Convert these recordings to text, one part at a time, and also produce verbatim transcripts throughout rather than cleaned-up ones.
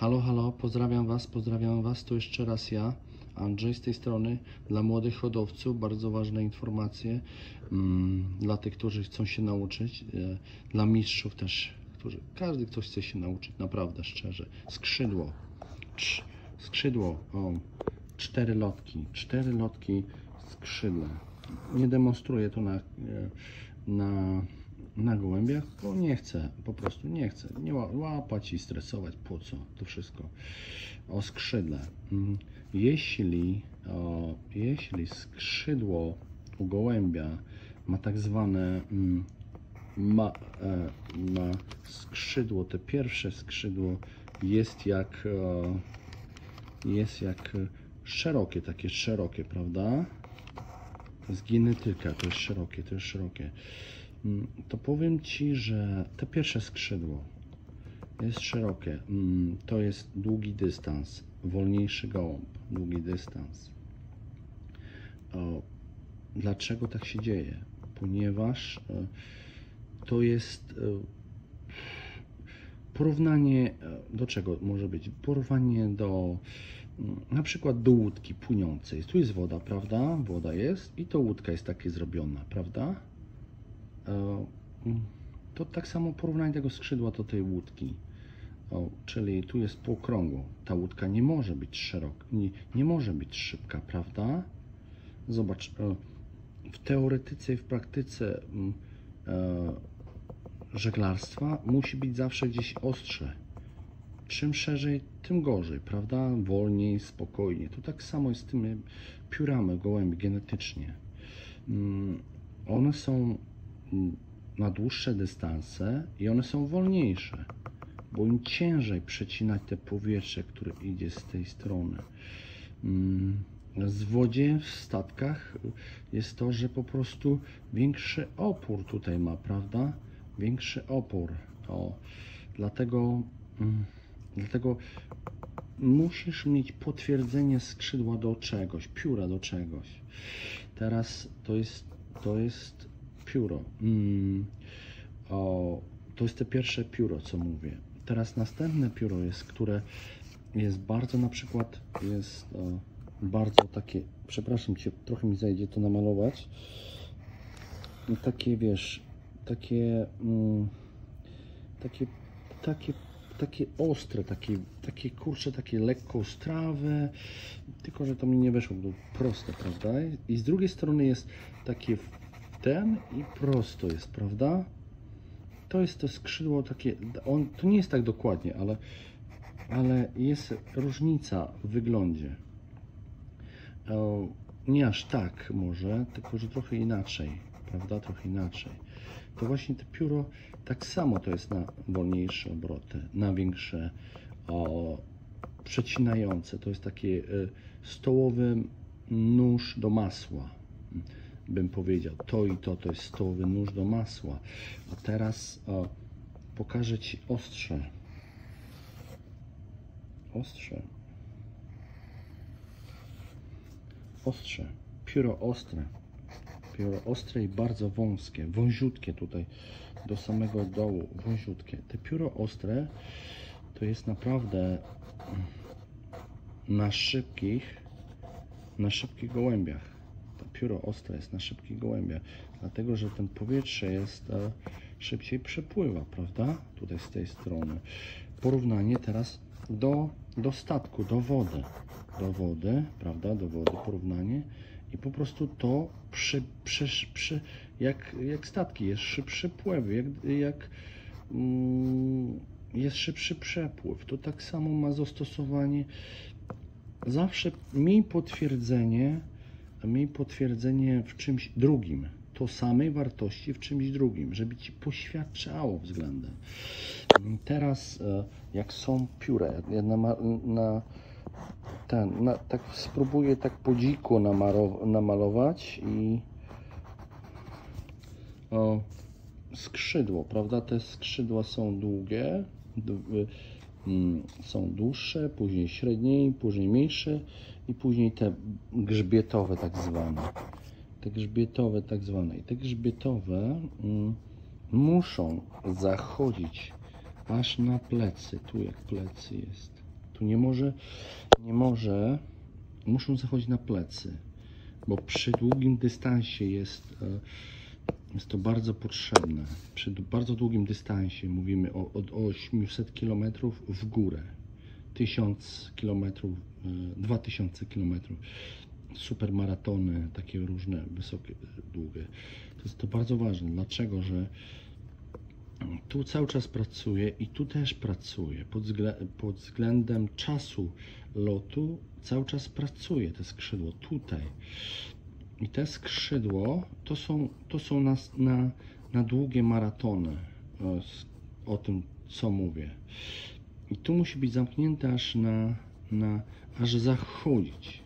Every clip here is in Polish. Halo, halo, pozdrawiam Was, pozdrawiam Was, to jeszcze raz ja, Andrzej z tej strony. Dla młodych hodowców bardzo ważne informacje, dla tych, którzy chcą się nauczyć, dla mistrzów też, którzy, każdy ktoś chce się nauczyć, naprawdę, szczerze. Skrzydło, Cz, skrzydło, o, cztery lotki, cztery lotki skrzydła. Nie demonstruję to na, na, na gołębiach, bo nie chcę, po prostu nie chcę. Nie łapać i stresować, po co to wszystko. O skrzydle. Jeśli, o, jeśli skrzydło u gołębia ma tak zwane, ma, ma skrzydło, te pierwsze skrzydło jest jak, jest jak szerokie, takie szerokie, prawda? To jest genetyka, to jest szerokie, to jest szerokie. To powiem Ci, że to pierwsze skrzydło jest szerokie. To jest długi dystans, wolniejszy gołąb, długi dystans. O, dlaczego tak się dzieje? Ponieważ to jest porównanie do czego może być? Porównanie do na przykład do łódki płynącej. Tu jest woda, prawda? Woda jest i to łódka jest takie zrobiona, prawda? To tak samo porównanie tego skrzydła do tej łódki. O, czyli tu jest po okrągło. Ta łódka nie może być szeroka, nie, nie może być szybka, prawda? Zobacz, w teoretyce i w praktyce e, żeglarstwa musi być zawsze gdzieś ostrze. Czym szerzej, tym gorzej, prawda? Wolniej, spokojnie. Tu tak samo jest z tymi piórami gołębi genetycznie. One są na dłuższe dystanse i one są wolniejsze, bo im ciężej przecinać te powietrze, które idzie z tej strony. Z wodzie w statkach jest to, że po prostu większy opór tutaj ma, prawda? Większy opór. O, dlatego, dlatego musisz mieć potwierdzenie skrzydła do czegoś, pióra do czegoś. Teraz to jest, to jest pióro. Mm. O, to jest te pierwsze pióro, co mówię. Teraz następne pióro jest, które jest bardzo na przykład, jest o, bardzo takie, przepraszam Cię, trochę mi zajdzie to namalować. I takie, wiesz, takie, mm, takie, takie, takie ostre, takie, takie kurcze, takie lekko strawe, tylko że to mi nie weszło, było proste, prawda? I z drugiej strony jest takie ten i prosto jest, prawda? To jest to skrzydło takie, on, to nie jest tak dokładnie, ale, ale jest różnica w wyglądzie. O, nie aż tak może, tylko że trochę inaczej, prawda? Trochę inaczej. To właśnie to pióro tak samo to jest na wolniejsze obroty, na większe, o, przecinające. To jest taki y, stołowy nóż do masła, bym powiedział. To i to, to jest stołowy nóż do masła. A teraz o, pokażę Ci ostrze. Ostrze. Ostrze. Pióro ostre. Pióro ostre i bardzo wąskie. Wąziutkie tutaj do samego dołu. Wąziutkie. Te pióro ostre to jest naprawdę na szybkich, na szybkich gołębiach. Pióro ostre jest na szybkich gołębiach, dlatego że ten powietrze jest e, szybciej przepływa, prawda? Tutaj z tej strony. Porównanie teraz do, do statku, do wody. Do wody, prawda? Do wody porównanie i po prostu to przy, przy, przy, jak, jak statki, jest szybszy pływ, jak, jak mm, jest szybszy przepływ. To tak samo ma zastosowanie. Zawsze miej potwierdzenie Miej potwierdzenie w czymś drugim, to samej wartości w czymś drugim, żeby Ci poświadczało względem. Teraz jak są pióra, ja na, na, ten, na, tak spróbuję tak po dziku namalować i o, skrzydło, prawda? Te skrzydła są długie, są dłuższe, później średniej, później mniejsze i później te grzbietowe tak zwane. Te grzbietowe tak zwane. I te grzbietowe mm, muszą zachodzić aż na plecy. Tu jak plecy jest. tu nie może, nie może, muszą zachodzić na plecy, bo przy długim dystansie jest, jest to bardzo potrzebne. Przy bardzo długim dystansie mówimy o, od osiemset kilometrów w górę, tysiąc kilometrów, dwa tysiące kilometrów. Super maratony, takie różne, wysokie, długie. To jest to bardzo ważne. Dlaczego? Że tu cały czas pracuję i tu też pracuję. Pod, pod względem czasu lotu cały czas pracuję te skrzydło tutaj. I te skrzydło to są, to są na, na, na długie maratony. O tym, co mówię. I tu musi być zamknięte aż na, na aż zachodzić.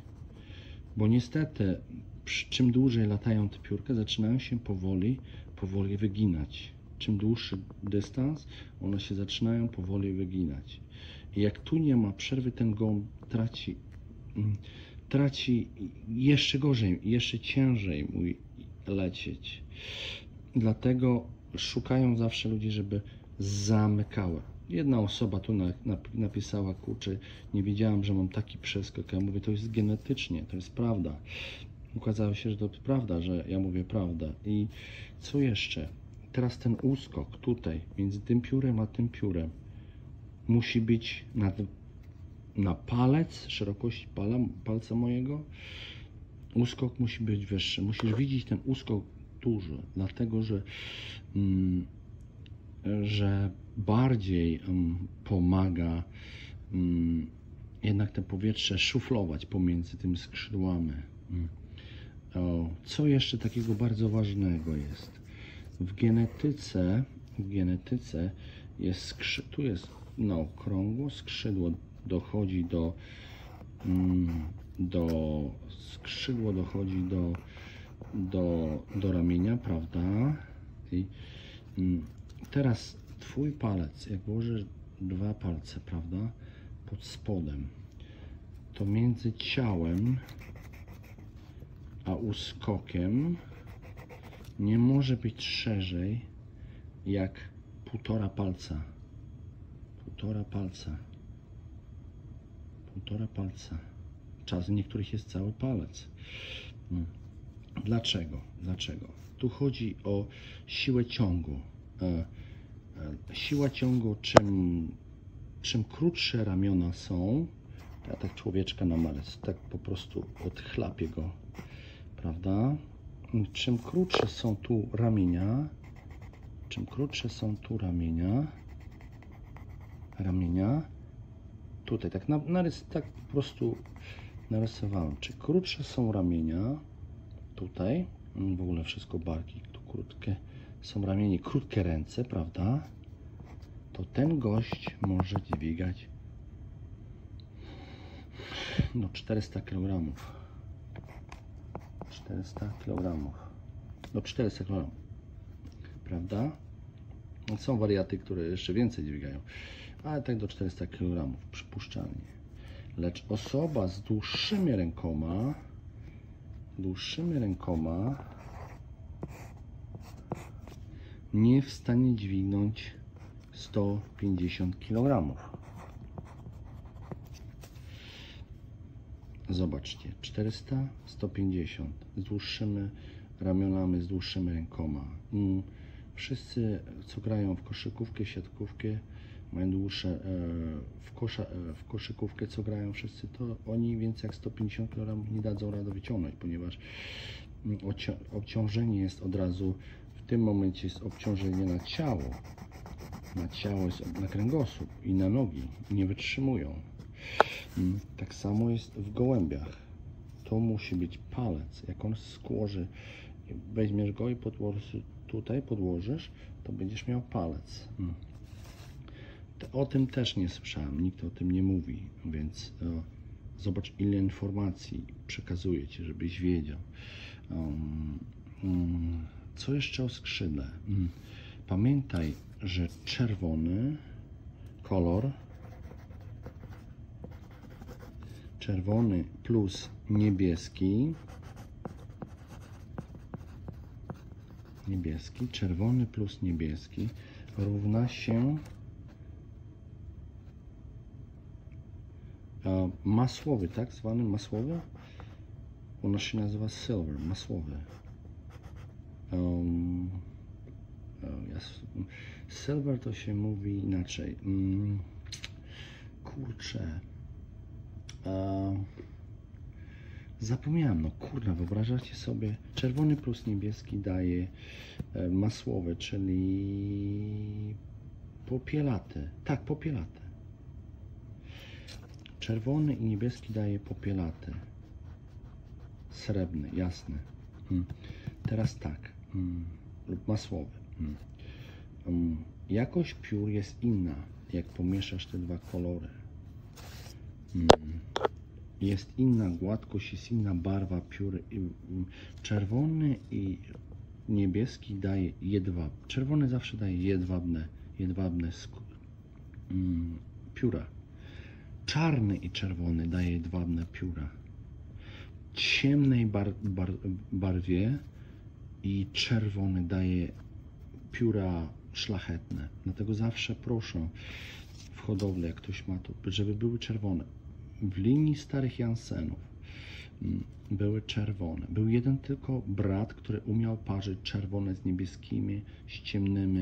Bo niestety, czym dłużej latają te piórka, zaczynają się powoli, powoli wyginać. Czym dłuższy dystans, one się zaczynają powoli wyginać. I jak tu nie ma przerwy, ten gołąb traci, traci jeszcze gorzej, jeszcze ciężej mój lecieć. Dlatego szukają zawsze ludzi, żeby zamykały. Jedna osoba tu napisała, kurczę, nie wiedziałam, że mam taki przeskok. Ja mówię, to jest genetycznie, to jest prawda. Okazało się, że to prawda, że ja mówię prawda. I co jeszcze? Teraz ten uskok tutaj, między tym piórem a tym piórem, musi być na, na palec, szerokości pala, palca mojego. Uskok musi być wyższy. Musisz widzieć ten uskok duży, dlatego że... Mm, że bardziej um, pomaga um, jednak to powietrze szuflować pomiędzy tymi skrzydłami. Mm. O, co jeszcze takiego bardzo ważnego jest? W genetyce, w genetyce jest skrzydło, tu jest na okrągło, skrzydło dochodzi do, um, do skrzydło dochodzi do, do, do ramienia, prawda? I, um, teraz twój palec, jak włożysz dwa palce, prawda, pod spodem, to między ciałem a uskokiem nie może być szerzej jak półtora palca. Półtora palca. Półtora palca. Czasem niektórych jest cały palec. Dlaczego? Dlaczego? Tu chodzi o siłę ciągu. Siła ciągu, czym, czym krótsze ramiona są, ja tak człowieczka na malec, tak po prostu odchlapię go, prawda? Czym krótsze są tu ramienia, czym krótsze są tu ramienia, ramienia, tutaj tak, na, narys, tak po prostu narysowałem, czy krótsze są ramienia, tutaj, w ogóle wszystko barki, tu krótkie, są ramienie, krótkie ręce, prawda? To ten gość może dźwigać no czterysta kilogramów. czterysta kilogramów. No czterysta kilogramów. Prawda? No, są wariaty, które jeszcze więcej dźwigają, ale tak do czterysta kilogramów przypuszczalnie. Lecz osoba z dłuższymi rękoma, dłuższymi rękoma nie w stanie dźwignąć stu pięćdziesięciu kilogramów. Zobaczcie, czterysta, sto pięćdziesiąt z dłuższymi ramionami, z dłuższymi rękoma. Wszyscy, co grają w koszykówkę, siatkówkę, mają dłuższe, w, kosza, w koszykówkę, co grają wszyscy, to oni więcej jak sto pięćdziesiąt kilogramów nie dadzą rady wyciągnąć, ponieważ obciążenie jest od razu. W tym momencie jest obciążenie na ciało, na ciało jest na kręgosłup i na nogi, nie wytrzymują. Tak samo jest w gołębiach, to musi być palec, jak on skłoży, weźmiesz go i podłożysz, tutaj podłożysz, to będziesz miał palec. O tym też nie słyszałem, nikt o tym nie mówi, więc zobacz, ile informacji przekazuję ci, żebyś wiedział. Um, um, Co jeszcze o skrzydle? Pamiętaj, że czerwony kolor, czerwony plus niebieski, niebieski, czerwony plus niebieski równa się masłowy, tak zwany masłowy. U nas się nazywa silver, masłowy. Um, silver to się mówi inaczej. Um, kurczę. Um, zapomniałem, no kurna, wyobrażacie sobie, czerwony plus niebieski daje masłowy, czyli popielate. Tak, popielate. Czerwony i niebieski daje popielate. Srebrny, jasny. Hmm. Teraz tak, hmm. lub masłowy. Hmm. Um, jakość piór jest inna, jak pomieszasz te dwa kolory. Hmm. Jest inna gładkość, jest inna barwa piór. Czerwony i niebieski daje jedwab. Czerwony zawsze daje jedwabne, jedwabne um, pióra. Czarny i czerwony daje jedwabne pióra. Ciemnej bar bar barwie i czerwony daje pióra szlachetne. Dlatego zawsze proszę w hodowlę, jak ktoś ma to, żeby były czerwone. W linii starych Jansenów były czerwone. Był jeden tylko brat, który umiał parzyć czerwone z niebieskimi, z ciemnymi,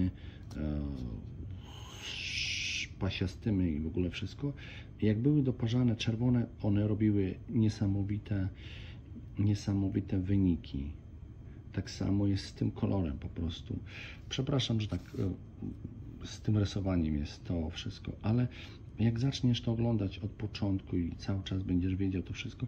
e, pasiastymi i w ogóle wszystko. Jak były doparzane czerwone, one robiły niesamowite, niesamowite wyniki. Tak samo jest z tym kolorem po prostu. Przepraszam, że tak z tym rysowaniem jest to wszystko, ale jak zaczniesz to oglądać od początku i cały czas będziesz wiedział to wszystko,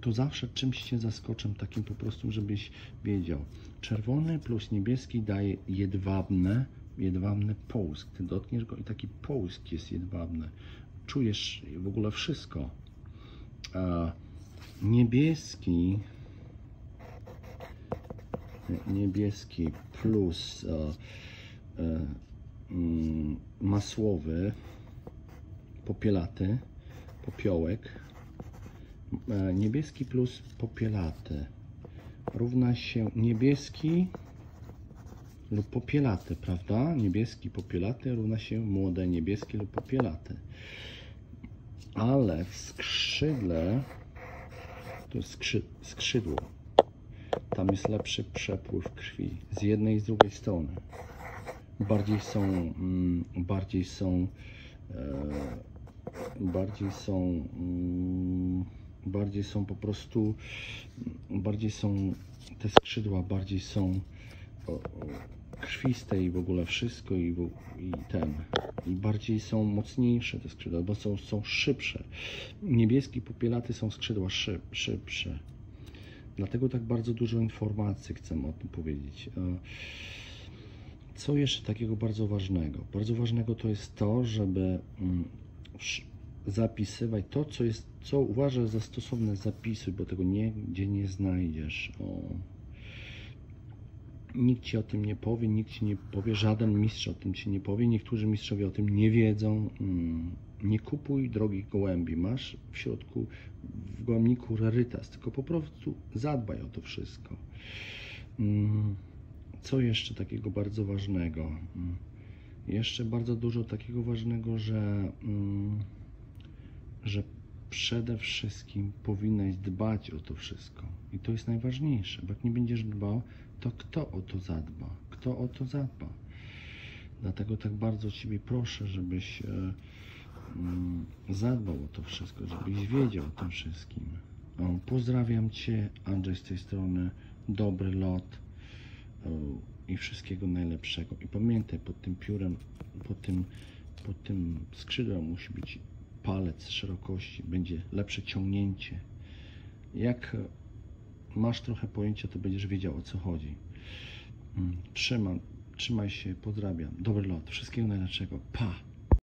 to zawsze czymś cię zaskoczę takim po prostu, żebyś wiedział. Czerwony plus niebieski daje jedwabne, jedwabny połysk. Ty dotkniesz go i taki połysk jest jedwabny. Czujesz w ogóle wszystko. A niebieski niebieski plus a, a, mm, masłowy, popielaty, popiołek, a, niebieski plus popielaty równa się niebieski lub popielaty, prawda? Niebieski popielaty równa się młode niebieskie lub popielaty. Ale w skrzydle, to jest skrzy, skrzydło, tam jest lepszy przepływ krwi z jednej i z drugiej strony. Bardziej są, mm, bardziej są, e, bardziej są, mm, bardziej są po prostu, bardziej są te skrzydła, bardziej są o, o, krwiste i w ogóle wszystko i, i ten. I bardziej są mocniejsze te skrzydła, bo są, są szybsze. Niebieskie popielaty są skrzydła szyb, szybsze. Dlatego tak bardzo dużo informacji chcę o tym powiedzieć. Co jeszcze takiego bardzo ważnego? Bardzo ważnego to jest to, żeby zapisywać to, co jest, co uważasz za stosowne, zapisuj, bo tego nigdzie nie znajdziesz. O. Nikt ci o tym nie powie, nikt ci nie powie, żaden mistrz o tym ci nie powie, niektórzy mistrzowie o tym nie wiedzą. Nie kupuj drogich gołębi, masz w środku, w gołębniku rarytas, tylko po prostu zadbaj o to wszystko. Co jeszcze takiego bardzo ważnego? Jeszcze bardzo dużo takiego ważnego, że, że przede wszystkim powinnaś dbać o to wszystko. I to jest najważniejsze, bo jak nie będziesz dbał, to kto o to zadba? Kto o to zadba? Dlatego tak bardzo Ciebie proszę, żebyś e, m, zadbał o to wszystko, żebyś wiedział o tym wszystkim. O, pozdrawiam Cię, Andrzej z tej strony, dobry lot o, i wszystkiego najlepszego. I pamiętaj, pod tym piórem, pod tym, pod tym skrzydłem musi być palec szerokości, będzie lepsze ciągnięcie. Jak masz trochę pojęcia, to będziesz wiedział, o co chodzi. Trzymam, trzymaj się, pozdrawiam. Dobry lot, wszystkiego najlepszego. Pa!